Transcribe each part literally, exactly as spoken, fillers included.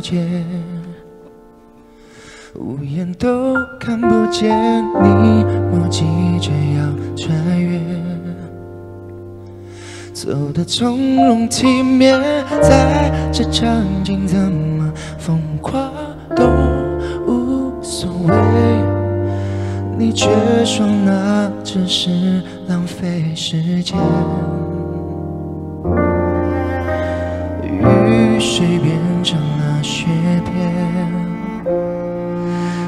界，无言都看不见你墨迹，却要穿越，走得从容体面，在这场景怎么疯狂都无所谓，你却说那只是浪费时间。 雨水变成了雪片，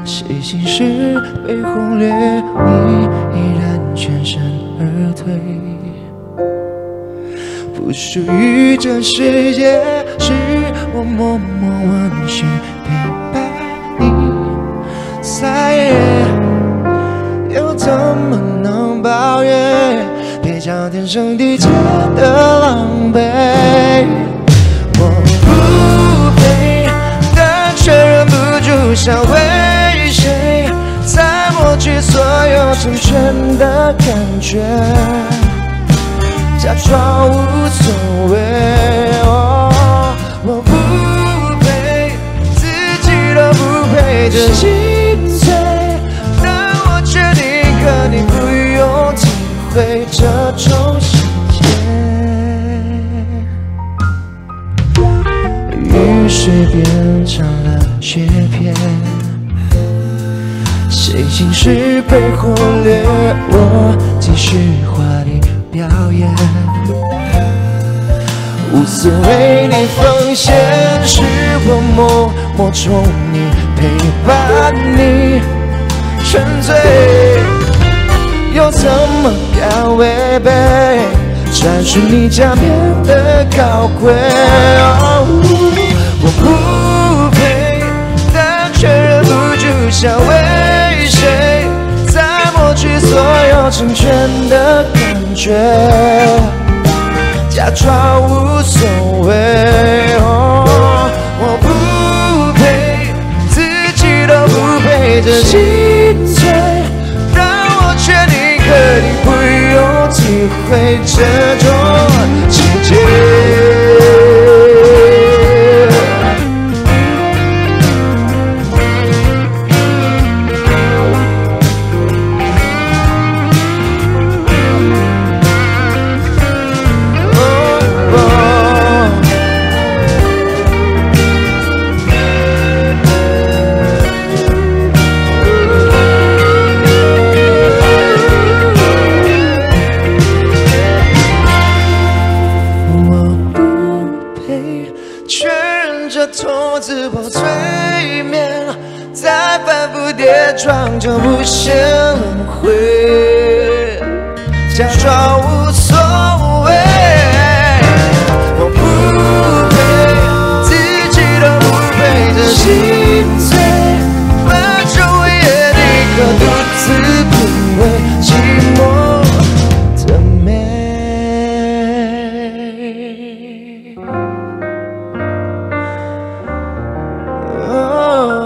谁心事被忽略？你依然全身而退，不属于这世界，是我默默温驯陪伴你撒野，又怎么能抱怨？别叫天生地切的狼狈。 我不配，但却忍不住想为谁在抹去所有成全的感觉，假装无所谓。哦，我不配，自己都不配这心碎，但我确定，可你不用体会这种心结。 雨水变成了雪片，谁心事被忽略？我继续华丽表演，无私为你奉献，是我默默宠溺，陪伴你沉醉，又怎么敢违背？ 展示你假面的高贵，哦，我不配，但却忍不住想为谁，在抹去所有成全的感觉，假装无所谓。哦，我不配，自己都不配这心碎，但我确定，可你不。 体会这种情节。装着无限轮回，假装无所谓。我不配，自己都不配这心碎，把昼夜你可独自品味寂寞的美。Oh.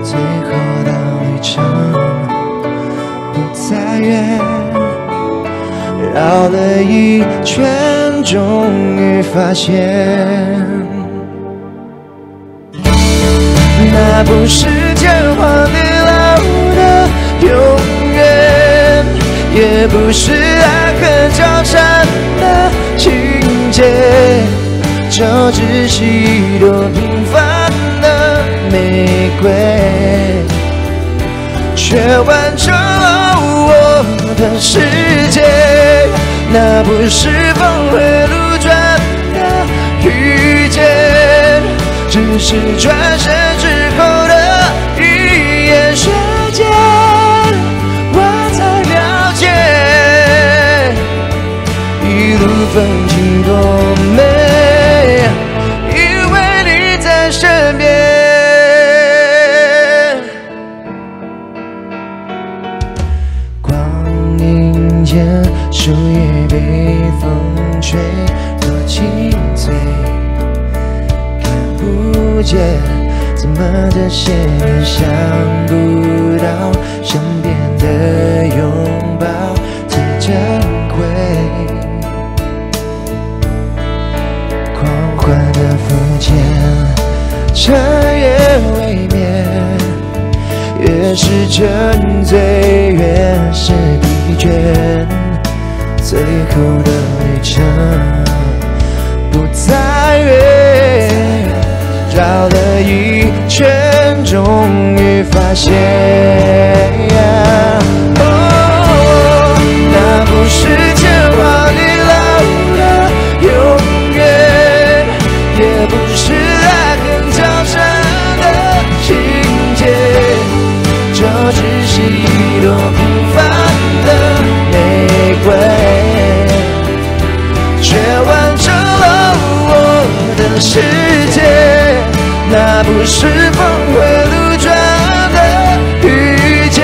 最后到一场不再远，绕了一圈，终于发现，那不是天荒地老的永远，也不是爱恨交缠的情节，就只是一朵平凡的玫瑰。 却完成了我的世界，那不是峰回路转的遇见，只是转身之后的一眼瞬间，我才了解，一路风景多美，因为你在身边。 树叶被风吹落清脆，看不见，怎么这些年想不到身边的拥抱最珍贵？狂欢的肤浅，彻夜未眠，越是沉醉，越是疲倦。 最后的旅程不再远，绕了一圈，终于发现，哦，那不是天荒地老的永远，也不是爱恨交缠的情节，就只是一朵平凡的玫瑰。 世界，那不是峰回路转的遇见，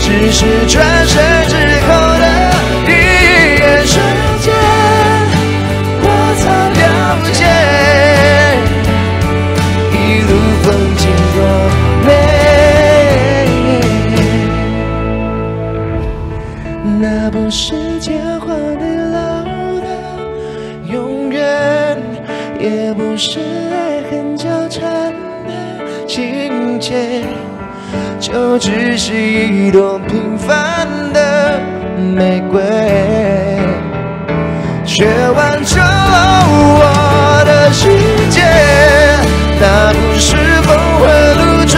只是转身之后的一眼瞬间，我才了解，一路风景多美，那不是天荒地老的永远。 也不是爱恨交缠的情节，就只是一朵平凡的玫瑰，却完成了我的世界。那不是峰回路转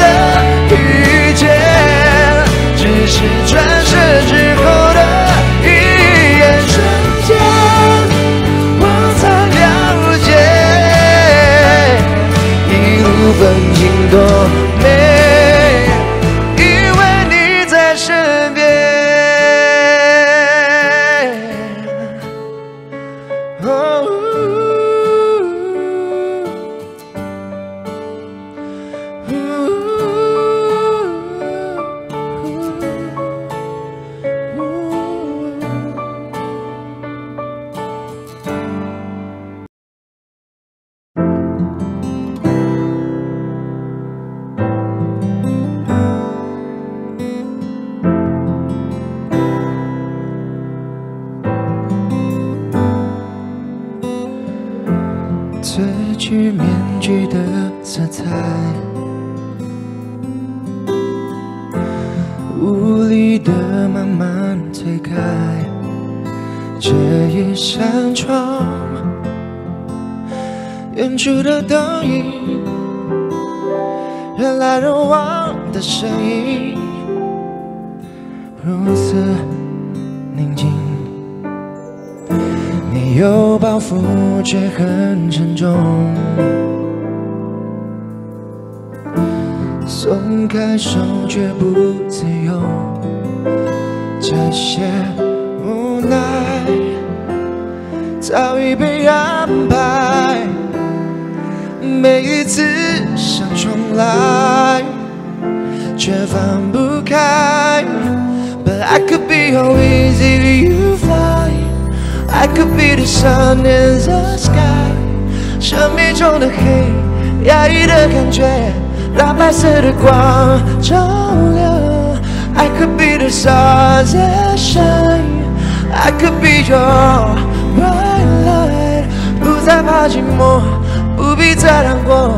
的遇见，只是转身之后。 风景多美，因为你在身边。哦，却很沉重。松开手却不自由，这些无奈早已被安排。每一次想重来，却放不开。But I could be how easy you fly. I could be the sun in the sky， 生命中的黑，压抑的感觉，让白色的光照亮。I could be the stars that shine, I could be your bright light. 不再怕寂寞，不必再难过。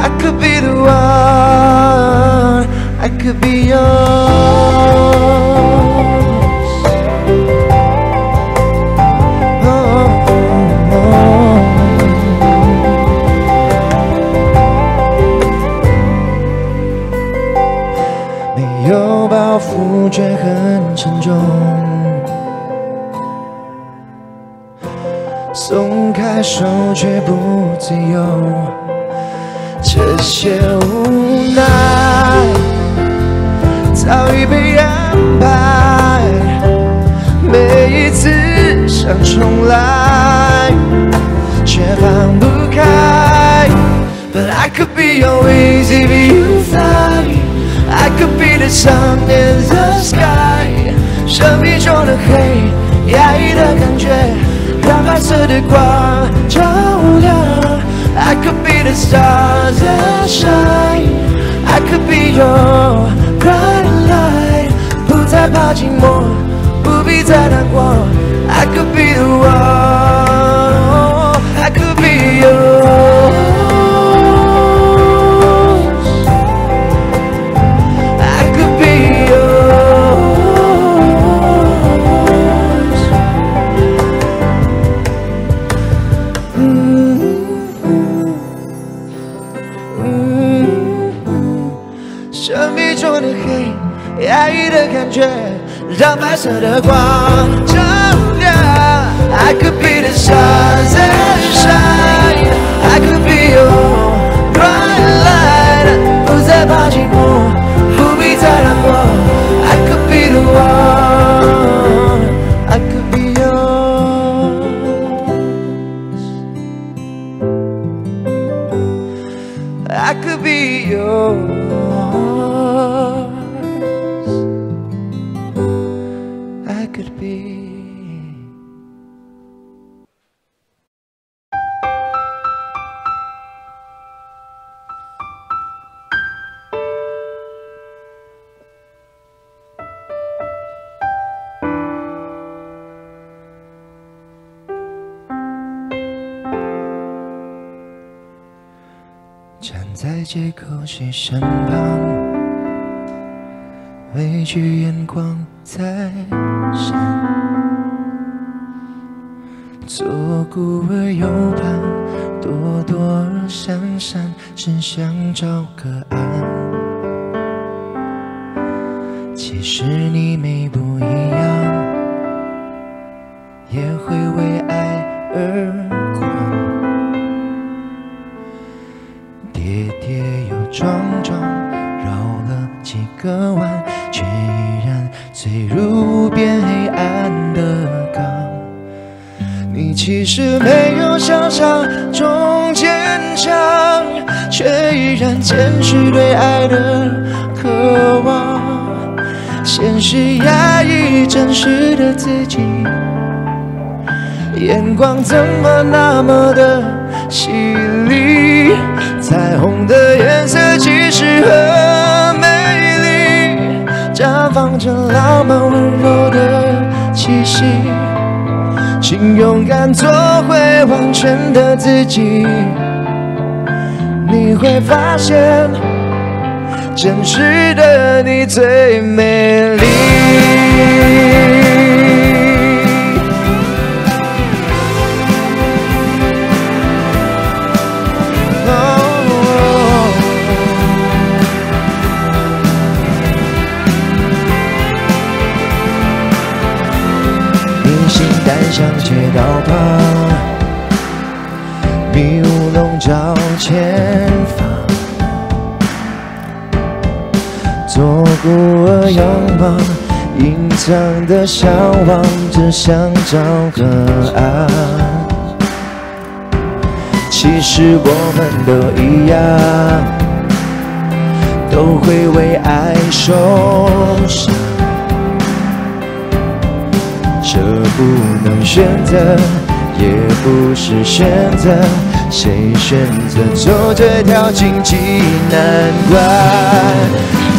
I could be the one, I could be yours. Oh, 却很沉重。松开手却不自由，这些无奈早已被安排。每一次想重来，却放不开。But I could be your wings if you fly. I could be the sun in the sky. 生命中的黑，压抑的感觉，让白色的光照亮。I could be the stars that shine. I could be your bright light. 不再怕寂寞，不必再难过。I could be the one. I could be your. I could be the stars that shine. I could be your bright light. 不再怕寂寞，不必再难过。I could be the one. I could be yours. I could be yours.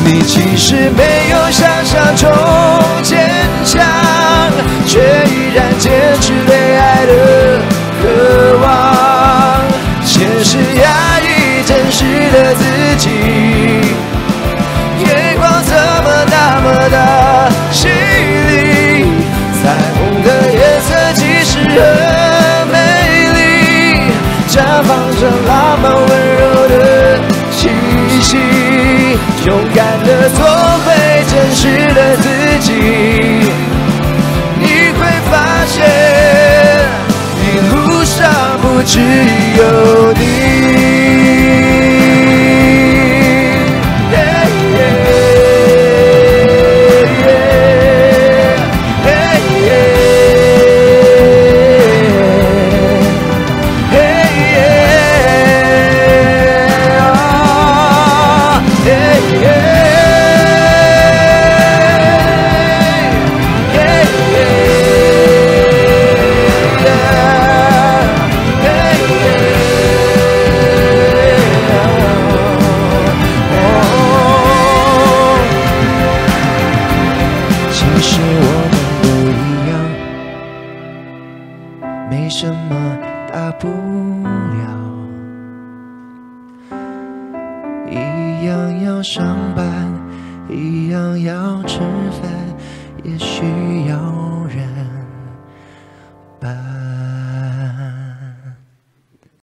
你其实没有想象中坚强，却依然坚持对爱的渴望。现实压抑真实的自己，眼光怎么那么的犀利？彩虹的颜色其实很美丽，绽放着浪漫温柔的气息。 勇敢的做回真实的自己，你会发现，一路上不只有你。Yeah, yeah, yeah, yeah, yeah, yeah, yeah, oh, yeah. 上班一样要吃饭，也需要。